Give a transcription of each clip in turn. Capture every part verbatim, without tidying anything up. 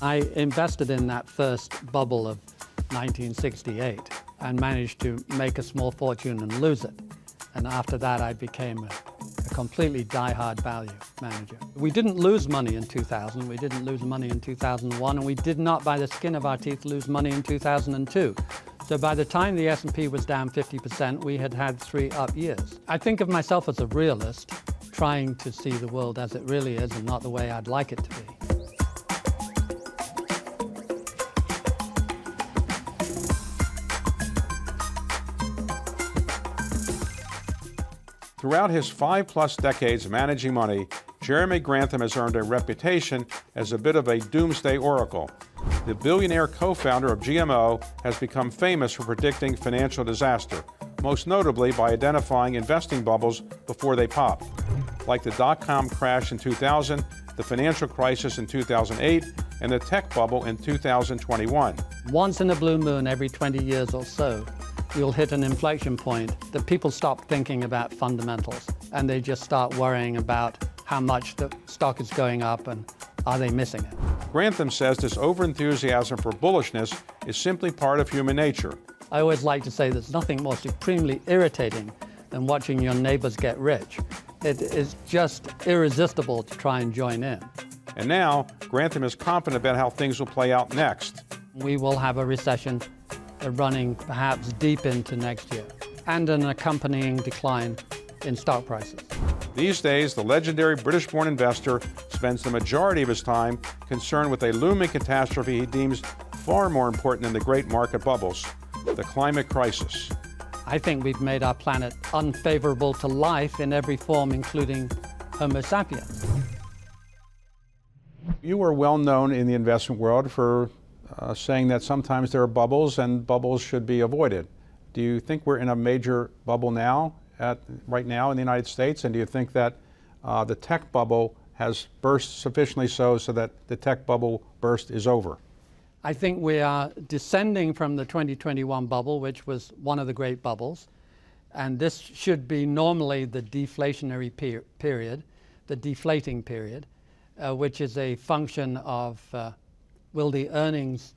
I invested in that first bubble of nineteen sixty-eight and managed to make a small fortune and lose it. And after that, I became a, a completely die-hard value manager. We didn't lose money in two thousand, we didn't lose money in two thousand one, and we did not, by the skin of our teeth, lose money in two thousand two. So by the time the S and P was down fifty percent, we had had three up years. I think of myself as a realist, trying to see the world as it really is and not the way I'd like it to be. Throughout his five-plus decades managing money, Jeremy Grantham has earned a reputation as a bit of a doomsday oracle. The billionaire co-founder of G M O has become famous for predicting financial disaster, most notably by identifying investing bubbles before they pop, like the dot-com crash in two thousand, the financial crisis in two thousand eight, and the tech bubble in two thousand twenty-one. Once in a blue moon every twenty years or so, you'll hit an inflection point that people stop thinking about fundamentals and they just start worrying about how much the stock is going up and are they missing it. Grantham says this overenthusiasm for bullishness is simply part of human nature. I always like to say there's nothing more supremely irritating than watching your neighbors get rich. It is just irresistible to try and join in. And now, Grantham is confident about how things will play out next. We will have a recession running perhaps deep into next year, and an accompanying decline in stock prices. These days, the legendary British-born investor spends the majority of his time concerned with a looming catastrophe he deems far more important than the great market bubbles, the climate crisis. I think we've made our planet unfavorable to life in every form, including Homo sapiens. You are well known in the investment world for Uh, saying that sometimes there are bubbles and bubbles should be avoided. Do you think we're in a major bubble now, at, right now in the United States? And do you think that uh, the tech bubble has burst sufficiently so so that the tech bubble burst is over? I think we are descending from the twenty twenty-one bubble, which was one of the great bubbles. And this should be normally the deflationary per period, the deflating period, uh, which is a function of uh, will the earnings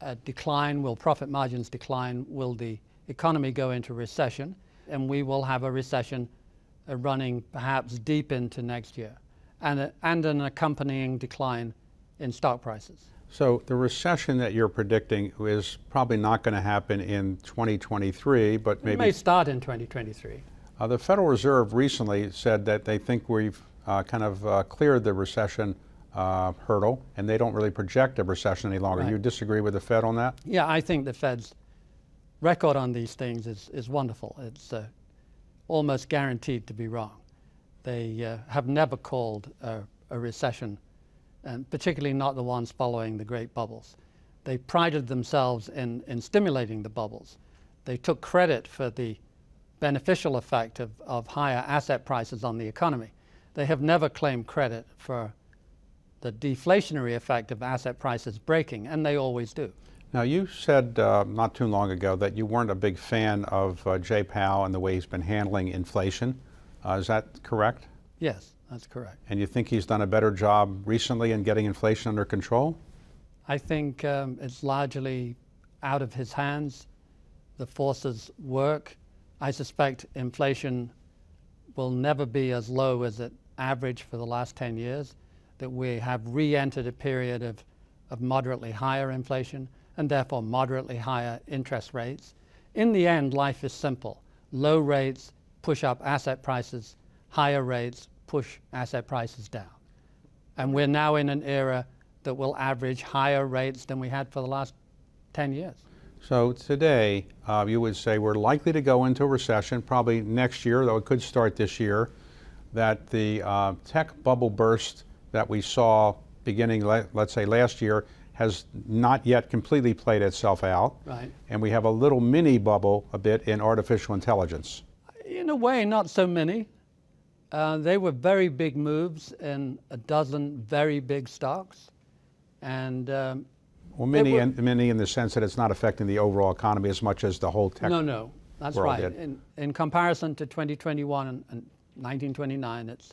uh, decline? Will profit margins decline? Will the economy go into recession? And we will have a recession uh, running perhaps deep into next year, and, a, and an accompanying decline in stock prices. So the recession that you're predicting is probably not going to happen in twenty twenty-three, but maybe... It may start in twenty twenty-three. Uh, the Federal Reserve recently said that they think we've uh, kind of uh, cleared the recession Uh, hurdle, and they don't really project a recession any longer. Right. You disagree with the Fed on that? Yeah, I think the Fed's record on these things is, is wonderful. It's uh, almost guaranteed to be wrong. They uh, have never called a, a recession, and particularly not the ones following the great bubbles. They prided themselves in, in stimulating the bubbles. They took credit for the beneficial effect of, of higher asset prices on the economy. They have never claimed credit for the deflationary effect of asset prices breaking, and they always do. Now, you said uh, not too long ago that you weren't a big fan of uh, Jay Powell and the way he's been handling inflation. Uh, is that correct? Yes, that's correct. And you think he's done a better job recently in getting inflation under control? I think um, it's largely out of his hands. The forces work. I suspect inflation will never be as low as it averaged for the last ten years. That we have re-entered a period of, of moderately higher inflation and therefore moderately higher interest rates. In the end, life is simple. Low rates push up asset prices, higher rates push asset prices down. And we're now in an era that will average higher rates than we had for the last ten years. So today, uh, you would say we're likely to go into a recession probably next year, though it could start this year, that the uh, tech bubble burst that we saw beginning, let's say, last year has not yet completely played itself out. Right. And we have a little mini bubble a bit in artificial intelligence. In a way, not so many. Uh, they were very big moves in a dozen very big stocks. And um, well, many, in, many in the sense that it's not affecting the overall economy as much as the whole tech world. No, no, that's right. In, in comparison to twenty twenty-one and nineteen twenty-nine, it's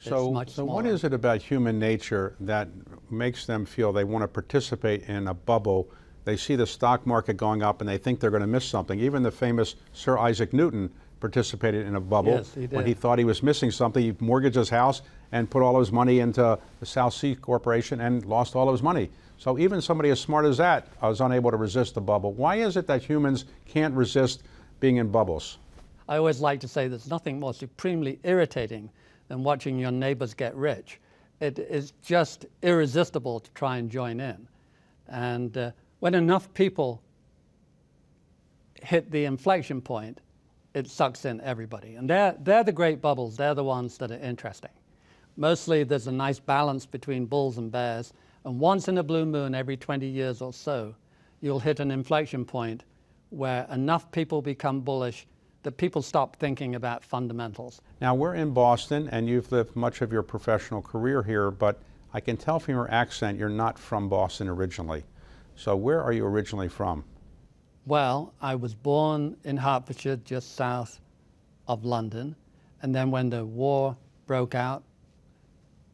So, much so what is it about human nature that makes them feel they want to participate in a bubble? They see the stock market going up and they think they're going to miss something. Even the famous Sir Isaac Newton participated in a bubble. Yes, he did. When he thought he was missing something, he mortgaged his house and put all of his money into the South Sea Corporation and lost all of his money. So even somebody as smart as that was unable to resist the bubble. Why is it that humans can't resist being in bubbles? I always like to say there's nothing more supremely irritating than watching your neighbors get rich. It is just irresistible to try and join in. And uh, when enough people hit the inflection point, it sucks in everybody. And they're, they're the great bubbles. They're the ones that are interesting. Mostly there's a nice balance between bulls and bears. And once in a blue moon, every twenty years or so, you'll hit an inflection point where enough people become bullish that people stop thinking about fundamentals. Now, we're in Boston, and you've lived much of your professional career here, but I can tell from your accent you're not from Boston originally. So where are you originally from? Well, I was born in Hertfordshire, just south of London, and then when the war broke out,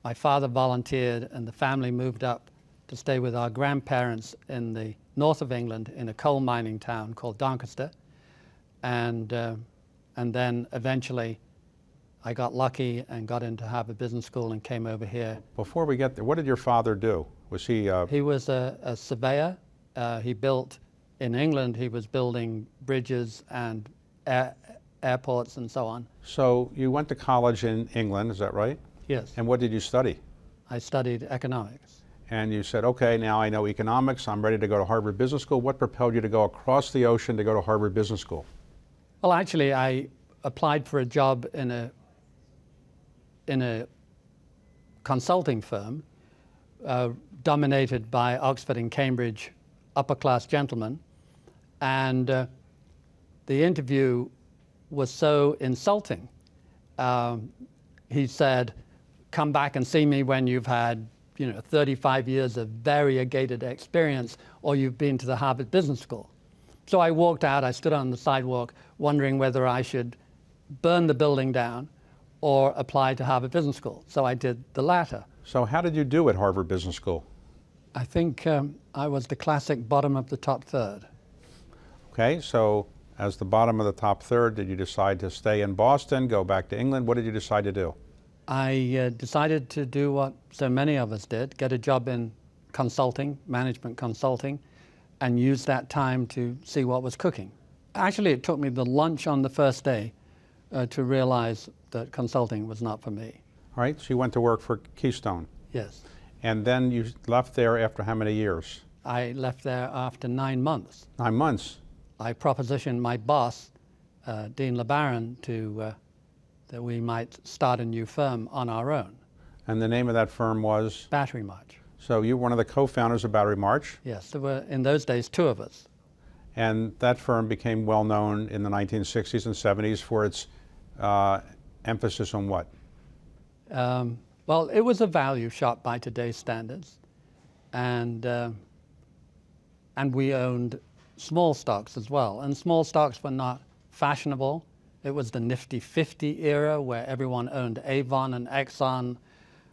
my father volunteered and the family moved up to stay with our grandparents in the north of England in a coal mining town called Doncaster. And, uh, and then eventually I got lucky and got into Harvard Business School and came over here. Before we get there, what did your father do? Was he? Uh... He was a, a surveyor. Uh, he built, in England, he was building bridges and air, airports and so on. So you went to college in England, is that right? Yes. And what did you study? I studied economics. And you said, okay, now I know economics, I'm ready to go to Harvard Business School. What propelled you to go across the ocean to go to Harvard Business School? Well, actually, I applied for a job in a, in a consulting firm uh, dominated by Oxford and Cambridge upper-class gentlemen. And uh, the interview was so insulting. Um, he said, come back and see me when you've had, you know, thirty-five years of variegated experience, or you've been to the Harvard Business School. So I walked out, I stood on the sidewalk wondering whether I should burn the building down or apply to Harvard Business School. So I did the latter. So how did you do at Harvard Business School? I think um, I was the classic bottom of the top third. Okay, so as the bottom of the top third, did you decide to stay in Boston, go back to England? What did you decide to do? I uh, decided to do what so many of us did, get a job in consulting, management consulting, and use that time to see what was cooking. Actually, it took me the lunch on the first day uh, to realize that consulting was not for me. All right, so you went to work for Keystone. Yes. And then you left there after how many years? I left there after nine months. Nine months? I propositioned my boss, uh, Dean LeBaron, to, uh, that we might start a new firm on our own. And the name of that firm was? Battery March. So you were one of the co-founders of Battery March? Yes, there were, in those days, two of us. And that firm became well known in the nineteen sixties and seventies for its uh, emphasis on what? Um, well, it was a value shop by today's standards. And, uh, and we owned small stocks as well. And small stocks were not fashionable. It was the nifty fifty era where everyone owned Avon and Exxon,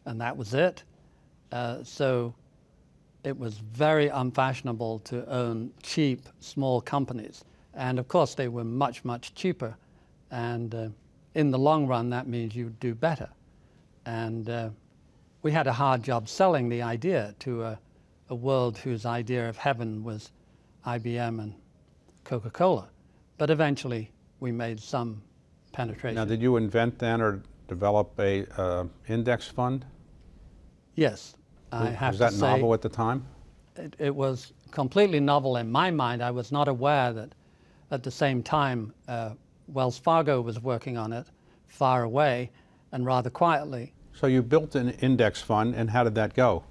and that was it. Uh, so it was very unfashionable to own cheap, small companies. And of course, they were much, much cheaper. And uh, in the long run, that means you do better. And uh, we had a hard job selling the idea to a, a world whose idea of heaven was I B M and Coca-Cola. But eventually, we made some penetration. Now, did you invent then or develop a uh, index fund? Yes, I have to say. Was that novel at the time? It, it was completely novel in my mind. I was not aware that at the same time uh, Wells Fargo was working on it far away and rather quietly. So you built an index fund, and how did that go?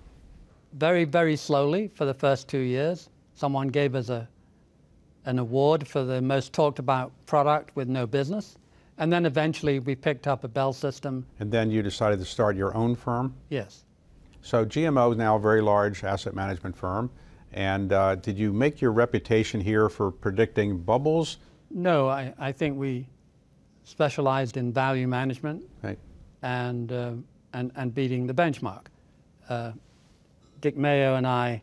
Very, very slowly for the first two years. Someone gave us a, an award for the most talked about product with no business. And then eventually we picked up a Bell System. And then you decided to start your own firm? Yes. So G M O is now a very large asset management firm, and uh, did you make your reputation here for predicting bubbles? No, I, I think we specialized in value management, right. and, uh, and, and beating the benchmark. Uh, Dick Mayo and I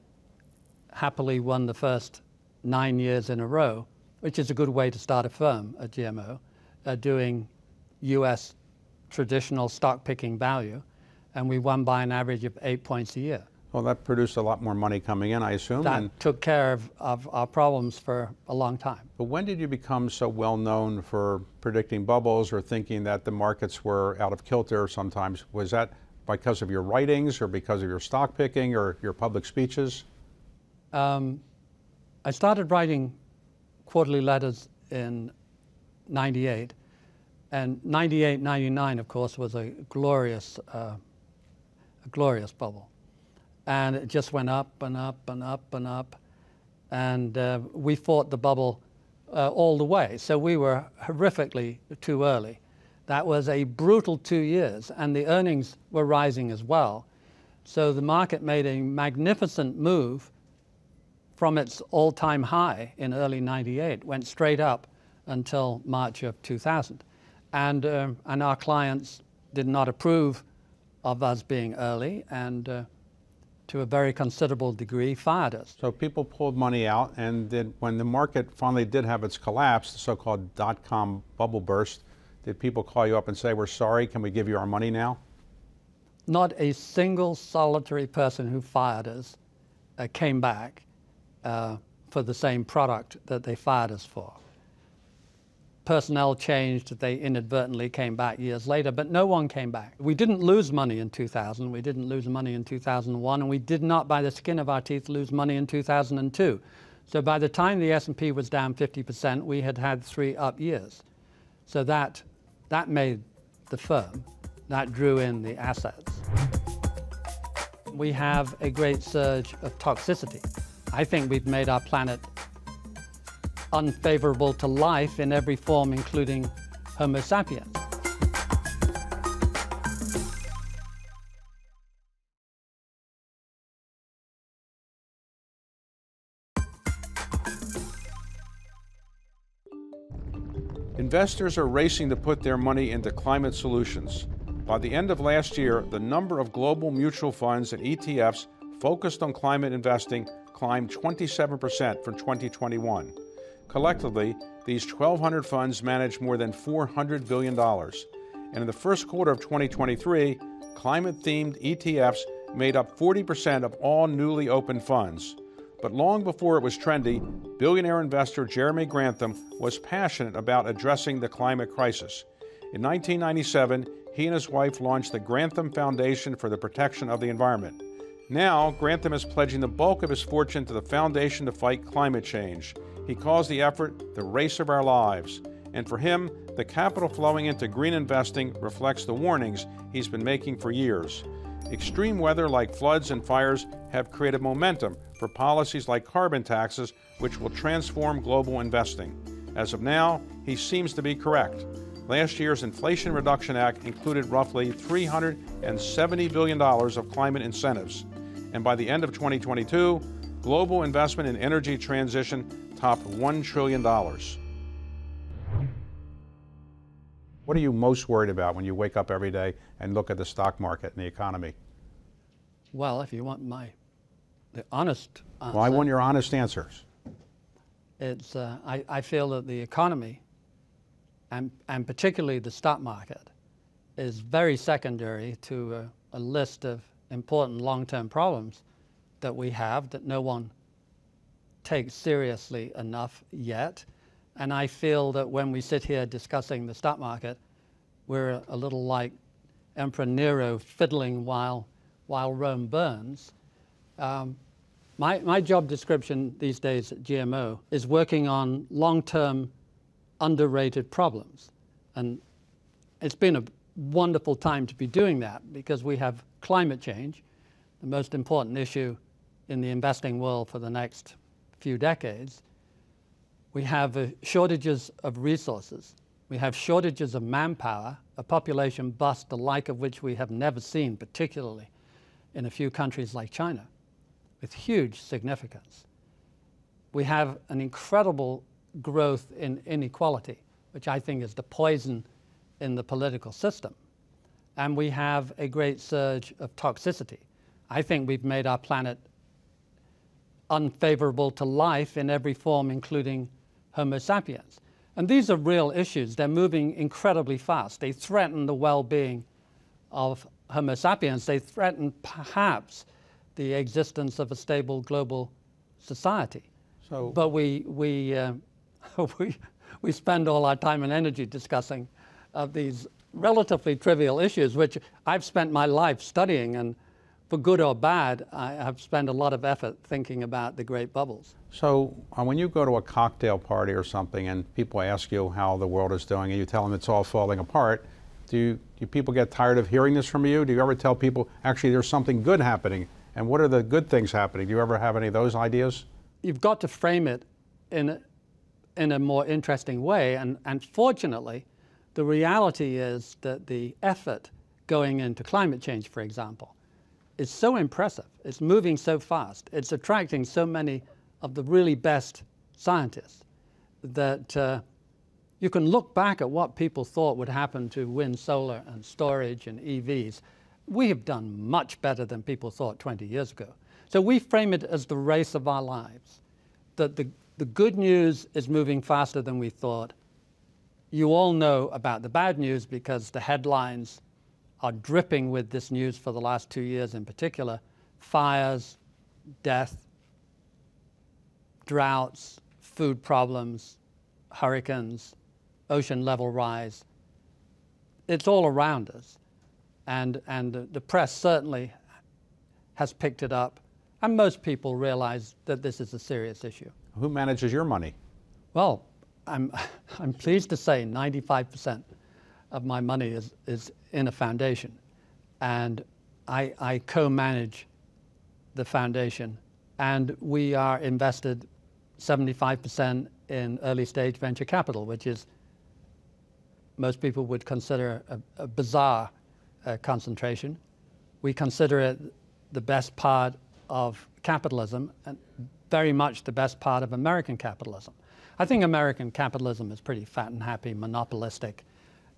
happily won the first nine years in a row, which is a good way to start a firm at G M O, uh, doing U S traditional stock picking value, and we won by an average of eight points a year. Well, that produced a lot more money coming in, I assume. That and took care of, of our problems for a long time. But when did you become so well known for predicting bubbles or thinking that the markets were out of kilter sometimes? Was that because of your writings or because of your stock picking or your public speeches? Um, I started writing quarterly letters in ninety-eight, and ninety-eight, ninety-nine, of course, was a glorious, uh, a glorious bubble. And it just went up and up and up and up. And uh, we fought the bubble uh, all the way. So we were horrifically too early. That was a brutal two years. And the earnings were rising as well. So the market made a magnificent move from its all-time high in early ninety-eight, went straight up until March of two thousand. And, uh, and our clients did not approve of us being early. And, uh, to a very considerable degree, fired us. So people pulled money out, and then when the market finally did have its collapse, the so-called dot-com bubble burst, did people call you up and say, we're sorry, can we give you our money now? Not a single solitary person who fired us uh, came back uh, for the same product that they fired us for. Personnel changed, they inadvertently came back years later, but no one came back. We didn't lose money in two thousand, we didn't lose money in two thousand one, and we did not, by the skin of our teeth, lose money in two thousand two. So by the time the S and P was down fifty percent, we had had three up years. So that, that made the firm, that drew in the assets. We have a great surge of toxicity. I think we've made our planet unfavorable to life in every form, including Homo sapiens. Investors are racing to put their money into climate solutions. By the end of last year, the number of global mutual funds and E T Fs focused on climate investing climbed twenty-seven percent from twenty twenty-one. Collectively, these twelve hundred funds manage more than four hundred billion dollars. And in the first quarter of twenty twenty-three, climate-themed E T Fs made up forty percent of all newly opened funds. But long before it was trendy, billionaire investor Jeremy Grantham was passionate about addressing the climate crisis. In nineteen ninety-seven, he and his wife launched the Grantham Foundation for the Protection of the Environment. Now, Grantham is pledging the bulk of his fortune to the foundation to fight climate change. He calls the effort the race of our lives. And for him, the capital flowing into green investing reflects the warnings he's been making for years. Extreme weather like floods and fires have created momentum for policies like carbon taxes, which will transform global investing. As of now, he seems to be correct. Last year's Inflation Reduction Act included roughly three hundred seventy billion dollars of climate incentives. And by the end of twenty twenty-two, global investment in energy transition topped one trillion dollars. What are you most worried about when you wake up every day and look at the stock market and the economy? Well, if you want my the honest answer. Well, I want your honest answers. It's, uh, I, I feel that the economy, and, and particularly the stock market, is very secondary to a, a list of important long-term problems that we have that no one take seriously enough yet. And I feel that when we sit here discussing the stock market, we're a little like Emperor Nero fiddling while, while Rome burns. Um, my, my job description these days at G M O is working on long-term underrated problems. And it's been a wonderful time to be doing that because we have climate change, the most important issue in the investing world for the next few decades. We have uh, shortages of resources. We have shortages of manpower, a population bust the like of which we have never seen, particularly in a few countries like China, with huge significance. We have an incredible growth in inequality, which I think is the poison in the political system. and we have a great surge of toxicity. I think we've made our planet unfavorable to life in every form, including Homo sapiens. And these are real issues. They're moving incredibly fast. They threaten the well-being of Homo sapiens. They threaten perhaps the existence of a stable global society. So, but we, we, uh, we, we spend all our time and energy discussing uh, these relatively trivial issues, which I've spent my life studying, and for good or bad, I have spent a lot of effort thinking about the great bubbles. So uh, when you go to a cocktail party or something and people ask you how the world is doing and you tell them it's all falling apart, do, you, do people get tired of hearing this from you? Do you ever tell people, actually, there's something good happening? And what are the good things happening? Do you ever have any of those ideas? You've got to frame it in a, in a more interesting way. And, and fortunately, the reality is that the effort going into climate change, for example, is so impressive. It's moving so fast. It's attracting so many of the really best scientists that uh, you can look back at what people thought would happen to wind, solar, and storage, and E Vs. We have done much better than people thought twenty years ago. So we frame it as the race of our lives, that the, the good news is moving faster than we thought. You all know about the bad news because the headlines are dripping with this news for the last two years in particular: fires, death, droughts, food problems, hurricanes, ocean level rise. It's all around us. And, and the press certainly has picked it up. And most people realize that this is a serious issue. Who manages your money? Well, I'm, I'm pleased to say ninety-five percent of my money is, is in a foundation. And I, I co-manage the foundation. And we are invested seventy-five percent in early stage venture capital, which is, most people would consider a, a bizarre Uh, concentration. We consider it the best part of capitalism, and very much the best part of American capitalism. I think American capitalism is pretty fat and happy, monopolistic,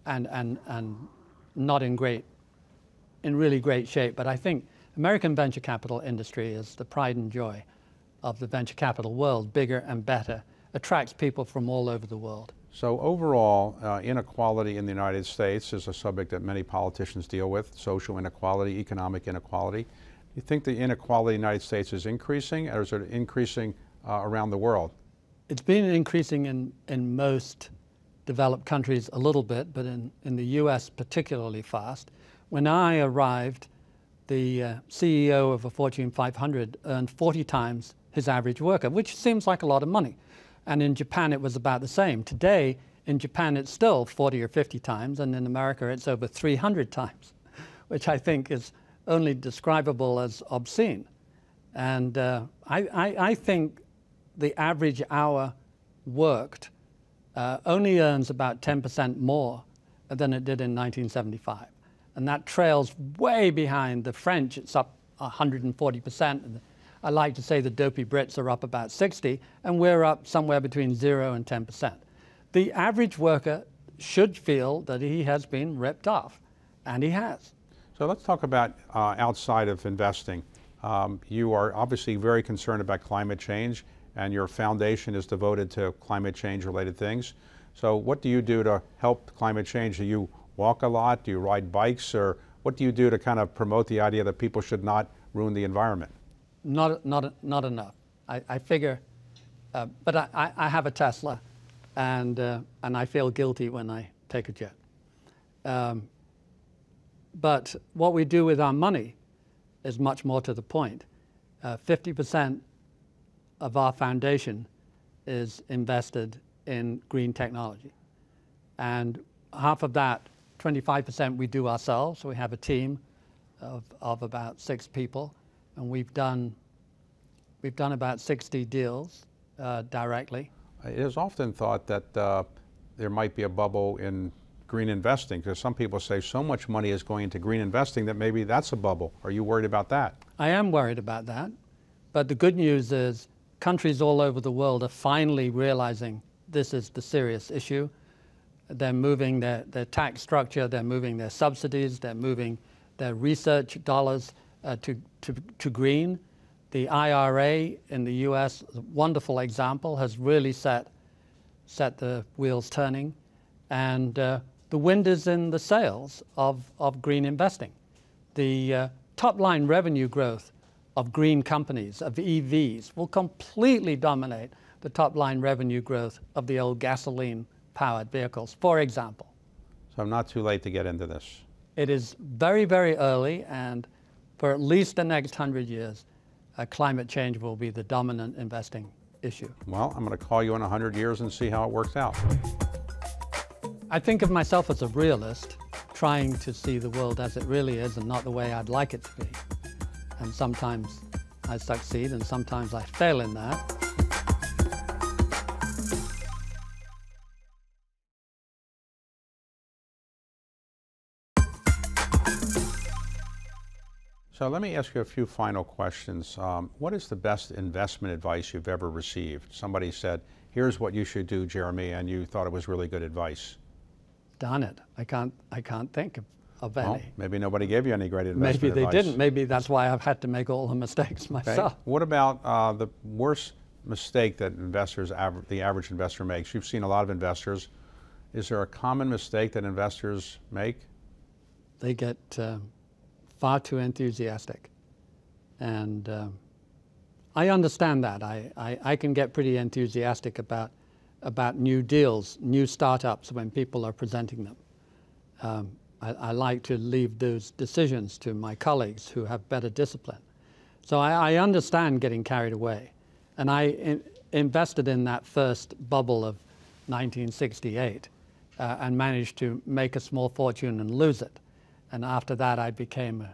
and, and, and not in great, in really great shape. But I think American venture capital industry is the pride and joy of the venture capital world, bigger and better, attracts people from all over the world. So overall, uh, inequality in the United States is a subject that many politicians deal with: social inequality, economic inequality. Do you think the inequality in the United States is increasing, or is it increasing uh, around the world? It's been increasing in, in most developed countries a little bit, but in, in the U S particularly fast. When I arrived, the uh, C E O of a Fortune five hundred earned forty times his average worker, which seems like a lot of money. And in Japan, it was about the same. Today, in Japan, it's still forty or fifty times, and in America, it's over three hundred times, which I think is only describable as obscene. And uh, I, I, I think the average hour worked uh, only earns about ten percent more than it did in nineteen seventy-five. And that trails way behind the French. It's up one hundred forty percent. I like to say the dopey Brits are up about sixty, and we're up somewhere between zero and ten percent. The average worker should feel that he has been ripped off, and he has. So let's talk about uh, outside of investing. Um, you are obviously very concerned about climate change, and your foundation is devoted to climate change-related things. So what do you do to help climate change? Do you walk a lot? Do you ride bikes? Or what do you do to kind of promote the idea that people should not ruin the environment? Not, not, not enough. I, I figure, uh, but I, I have a Tesla, and, uh, and I feel guilty when I take a jet. Um, but what we do with our money is much more to the point. fifty percent of our foundation is invested in green technology. And half of that, twenty-five percent, we do ourselves. We have a team of, of about six people. And we've done, we've done about sixty deals uh, directly. It is often thought that uh, there might be a bubble in green investing, because some people say so much money is going into green investing that maybe that's a bubble. Are you worried about that? I am worried about that. But the good news is countries all over the world are finally realizing this is the serious issue. They're moving their, their tax structure, they're moving their subsidies, they're moving their research dollars uh, to, to, to green. The I R A in the U S, a wonderful example, has really set, set the wheels turning. And uh, the wind is in the sails of, of green investing. The uh, top line revenue growth of green companies, of E Vs, will completely dominate the top line revenue growth of the old gasoline powered vehicles, for example. So I'm not too late to get into this. It is very, very early, and for at least the next hundred years, uh, climate change will be the dominant investing issue. Well, I'm going to call you in a hundred years and see how it works out. I think of myself as a realist, trying to see the world as it really is and not the way I'd like it to be. And sometimes I succeed and sometimes I fail in that. So let me ask you a few final questions. Um, what is the best investment advice you've ever received? Somebody said, here's what you should do, Jeremy, and you thought it was really good advice. Darn it, I can't, I can't think of, of any. Well, maybe nobody gave you any great investment advice. Maybe they didn't. Maybe that's why I've had to make all the mistakes myself. Okay. What about uh, the worst mistake that investors, aver the average investor makes? You've seen a lot of investors. Is there a common mistake that investors make? They get uh, far too enthusiastic, and uh, I understand that. I, I, I can get pretty enthusiastic about about new deals, new startups when people are presenting them. Um, I, I like to leave those decisions to my colleagues who have better discipline. So I, I understand getting carried away, and I in, invested in that first bubble of nineteen sixty-eight uh, and managed to make a small fortune and lose it. And after that, I became a,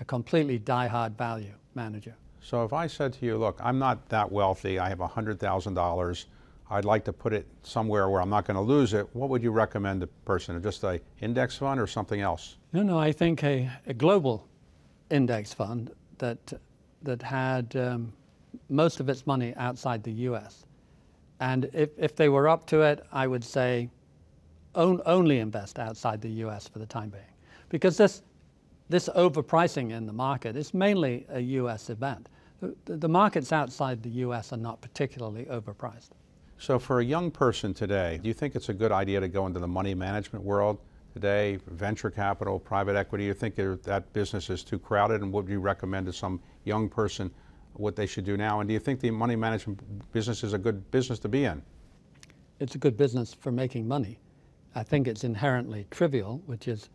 a completely diehard value manager. So if I said to you, look, I'm not that wealthy, I have a hundred thousand dollars, I'd like to put it somewhere where I'm not going to lose it, what would you recommend a person? Just an index fund or something else? No, no, I think a, a global index fund that, that had um, most of its money outside the U S. And if, if they were up to it, I would say on, only invest outside the U S for the time being. Because this, this overpricing in the market is mainly a U S event. The, the markets outside the U S are not particularly overpriced. So for a young person today, do you think it's a good idea to go into the money management world today, venture capital, private equity? You think that business is too crowded, and what would you recommend to some young person what they should do now? And do you think the money management business is a good business to be in? It's a good business for making money. I think it's inherently trivial, which is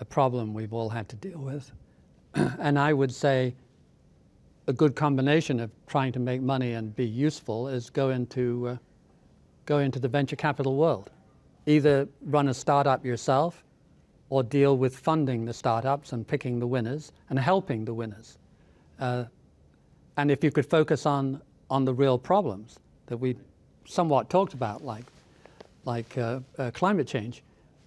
a problem we've all had to deal with. And I would say a good combination of trying to make money and be useful is go into, uh, go into the venture capital world. Either run a startup yourself or deal with funding the startups and picking the winners and helping the winners. Uh, and if you could focus on, on the real problems that we somewhat talked about, like, like uh, uh, climate change,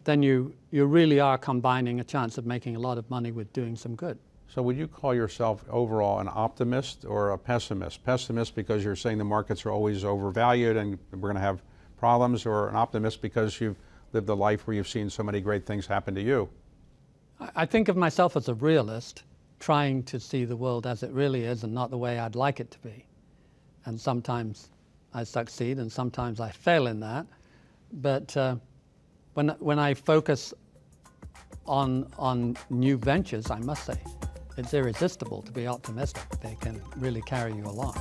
then you, you really are combining a chance of making a lot of money with doing some good. So would you call yourself overall an optimist or a pessimist? Pessimist because you're saying the markets are always overvalued and we're going to have problems, or an optimist because you've lived a life where you've seen so many great things happen to you? I think of myself as a realist, trying to see the world as it really is and not the way I'd like it to be. And sometimes I succeed and sometimes I fail in that. But uh, When, when I focus on, on new ventures, I must say, it's irresistible to be optimistic. They can really carry you along.